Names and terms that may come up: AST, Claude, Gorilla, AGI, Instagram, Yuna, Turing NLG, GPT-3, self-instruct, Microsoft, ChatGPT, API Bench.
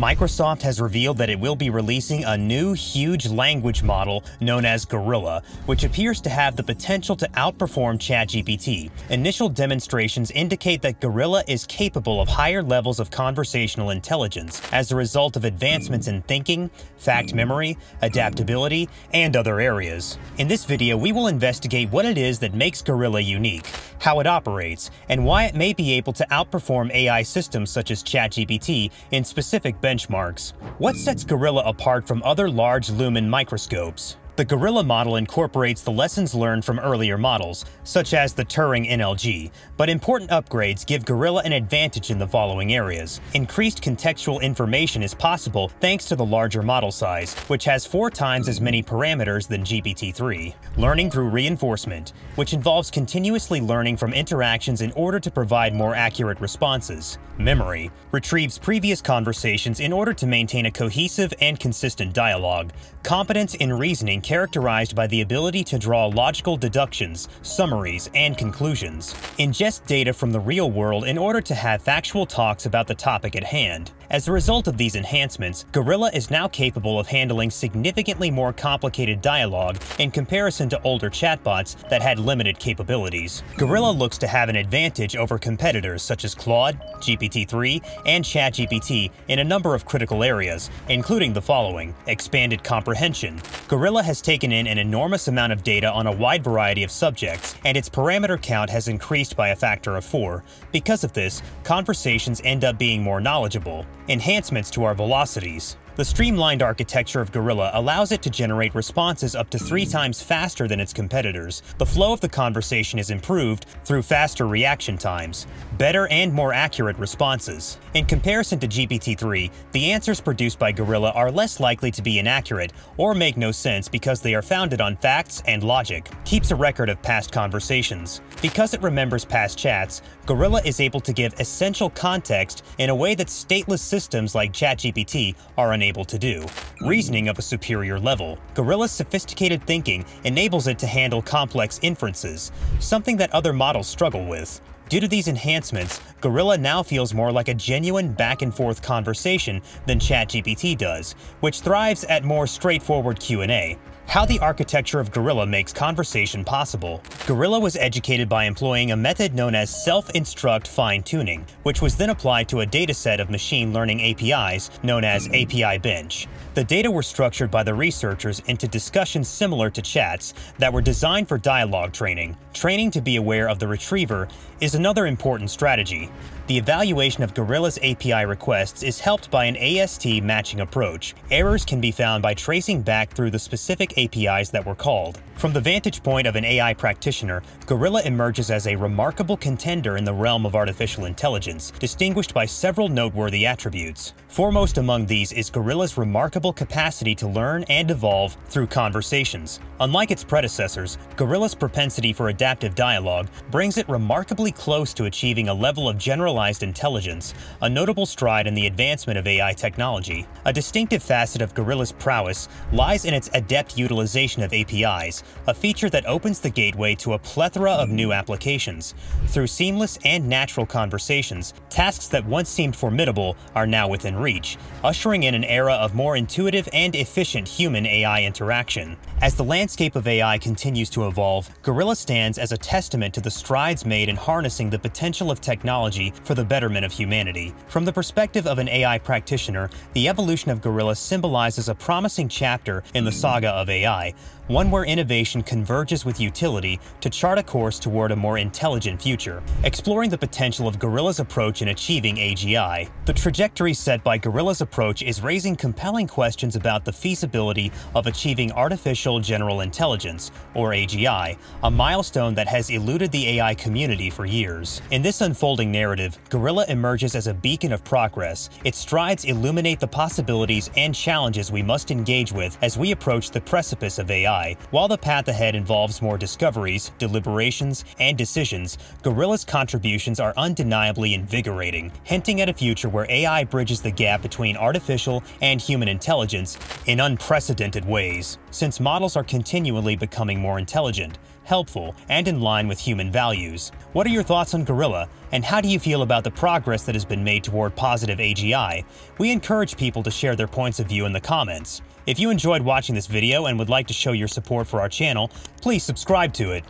Microsoft has revealed that it will be releasing a new huge language model known as Gorilla, which appears to have the potential to outperform ChatGPT. Initial demonstrations indicate that Gorilla is capable of higher levels of conversational intelligence as a result of advancements in thinking, fact memory, adaptability, and other areas. In this video, we will investigate what it is that makes Gorilla unique, how it operates, and why it may be able to outperform AI systems such as ChatGPT in specific benchmarks. What sets Gorilla apart from other large lumen microscopes? The Gorilla model incorporates the lessons learned from earlier models, such as the Turing NLG, but important upgrades give Gorilla an advantage in the following areas. Increased contextual information is possible thanks to the larger model size, which has 4 times as many parameters than GPT-3. Learning through reinforcement, which involves continuously learning from interactions in order to provide more accurate responses. Memory, retrieves previous conversations in order to maintain a cohesive and consistent dialogue. Competence in reasoning, characterized by the ability to draw logical deductions, summaries, and conclusions. Ingest data from the real world in order to have factual talks about the topic at hand. As a result of these enhancements, Gorilla is now capable of handling significantly more complicated dialogue in comparison to older chatbots that had limited capabilities. Gorilla looks to have an advantage over competitors such as Claude, GPT-3, and ChatGPT in a number of critical areas, including the following: expanded comprehension. Gorilla has taken in an enormous amount of data on a wide variety of subjects, and its parameter count has increased by a factor of 4. Because of this, conversations end up being more knowledgeable. Enhancements to our velocities. The streamlined architecture of Gorilla allows it to generate responses up to 3 times faster than its competitors. The flow of the conversation is improved through faster reaction times, better and more accurate responses. In comparison to GPT-3, the answers produced by Gorilla are less likely to be inaccurate or make no sense because they are founded on facts and logic. Keeps a record of past conversations. Because it remembers past chats, Gorilla is able to give essential context in a way that stateless systems like ChatGPT are unable to do. Reasoning of a superior level. Gorilla's sophisticated thinking enables it to handle complex inferences, something that other models struggle with. Due to these enhancements, Gorilla now feels more like a genuine back-and-forth conversation than ChatGPT does, which thrives at more straightforward Q&A. How the architecture of Gorilla makes conversation possible. Gorilla was educated by employing a method known as self-instruct fine-tuning, which was then applied to a dataset of machine learning APIs known as API Bench. The data were structured by the researchers into discussions similar to chats that were designed for dialogue training. Training to be aware of the retriever is another important strategy. The evaluation of Gorilla's API requests is helped by an AST matching approach. Errors can be found by tracing back through the specific APIs that were called. From the vantage point of an AI practitioner, Gorilla emerges as a remarkable contender in the realm of artificial intelligence, distinguished by several noteworthy attributes. Foremost among these is Gorilla's remarkable capacity to learn and evolve through conversations. Unlike its predecessors, Gorilla's propensity for adaptive dialogue brings it remarkably close to achieving a level of generalized intelligence, a notable stride in the advancement of AI technology. A distinctive facet of Gorilla's prowess lies in its adept utilization of APIs, a feature that opens the gateway to a plethora of new applications. Through seamless and natural conversations, tasks that once seemed formidable are now within reach, ushering in an era of more intuitive and efficient human-AI interaction. As the landscape of AI continues to evolve, Gorilla stands as a testament to the strides made in harnessing the potential of technology for the betterment of humanity. From the perspective of an AI practitioner, the evolution of Gorilla symbolizes a promising chapter in the saga of AI, one where innovation converges with utility to chart a course toward a more intelligent future. Exploring the potential of Gorilla's approach in achieving AGI. The trajectory set by Gorilla's approach is raising compelling questions about the feasibility of achieving artificial general intelligence, or AGI, a milestone that has eluded the AI community for years. In this unfolding narrative, Gorilla emerges as a beacon of progress. Its strides illuminate the possibilities and challenges we must engage with as we approach the precipice of AI. AI. While the path ahead involves more discoveries, deliberations, and decisions, Gorilla's contributions are undeniably invigorating, hinting at a future where AI bridges the gap between artificial and human intelligence in unprecedented ways. Since models are continually becoming more intelligent, helpful, and in line with human values. What are your thoughts on Gorilla, and how do you feel about the progress that has been made toward positive AGI? We encourage people to share their points of view in the comments. If you enjoyed watching this video and would like to show your support for our channel, please subscribe to it.